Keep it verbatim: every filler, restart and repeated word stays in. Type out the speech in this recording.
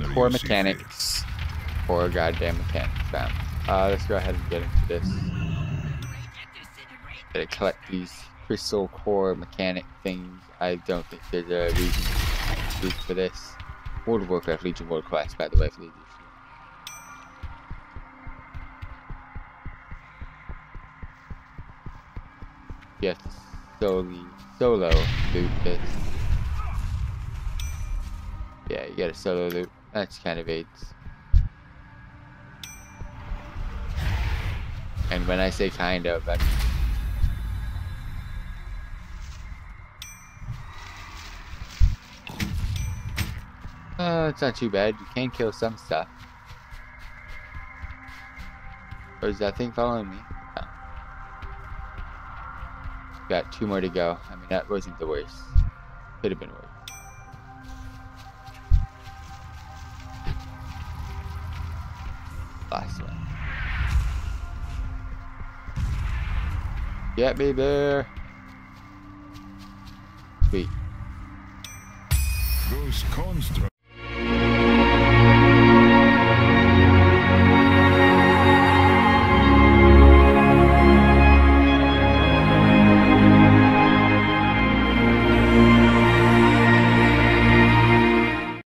pretty core mechanics. Core goddamn mechanics, fam. Uh, let's go ahead and get into this. Gotta collect these crystal core mechanic things. I don't think there's a reason for this. World of Warcraft, Legion, World Class, by the way, for Legion. You have to solo, solo loot this. Yeah, you gotta solo loot. That's kind of AIDS. And when I say kind of, I mean. Uh, it's not too bad. You can kill some stuff. Or is that thing following me? No. Got two more to go. I mean, that wasn't the worst. Could have been worse. Last one. Get me there. Sweet. Those constructs.